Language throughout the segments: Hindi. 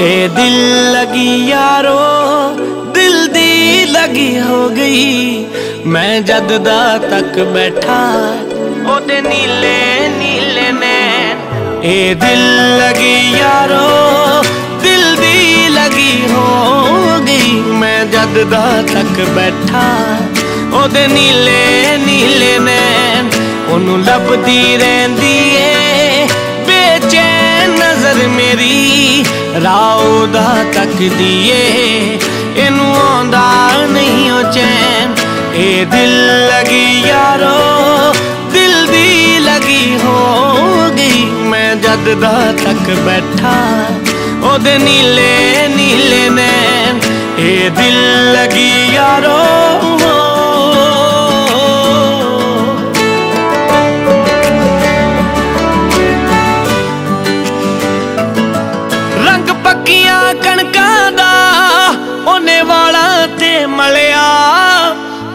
ए दिल लगी यारो दिल दी लगी हो गई, मैं जददा तक बैठा ओदे नीले नीले नैन। ए दिल लगी यारो दिल दी लगी हो गई, मैं जददा तक बैठा ओदे नीले नीले नैन। ओनू लभदी रहंदी ए बेचैन नजर मेरी, राउदा तक दिए इनू आंदा नहीं ओ चैन। ए दिल लगी यारो दिल दी लगी हो गई, मैं जददा तक बैठा ओदे नीले नीले नैन। ए दिल लगी यारो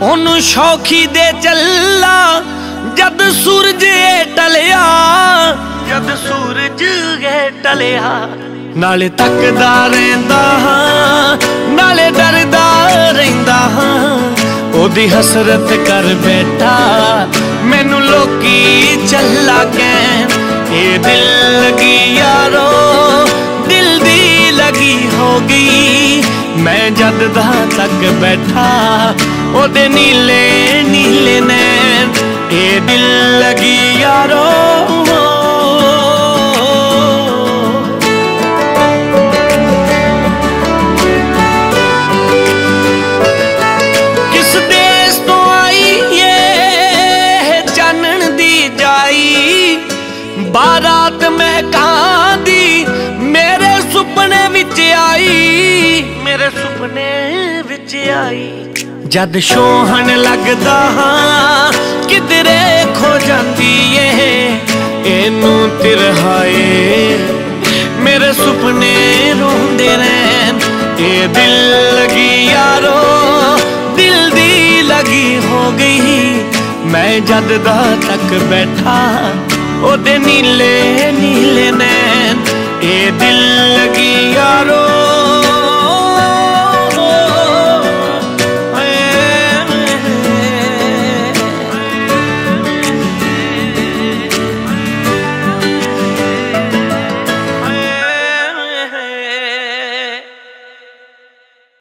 ओनू शौखी दे चला जद सूरज टलिया, जद सूरज टलिया नाले तकदा रहिंदा हां नाले डरदा रहिंदा हां। ओदी हसरत कर बैठा मैनू लोकी चला कहन। ए दिल लगी यारो दिल दी लगी हो गई, मैं जददा तक बैठा ओदे नीले नीले नैन। ए दिल लगी यारो किस देश तो आई ये जानन दी जाई, बारात महकां दी मेरे सुपने विच आई, मेरे सुपने विच आई। जद शोहन लगदा हां किधरे खो जाती है, एनू तिरहाए मेरे सुपने रोंदे रैन। ए दिल लगी यारो दिल दी लगी हो गई, मैं जददा तक बैठा ओदे नीले नीले नैन। ए दिल लगी यारो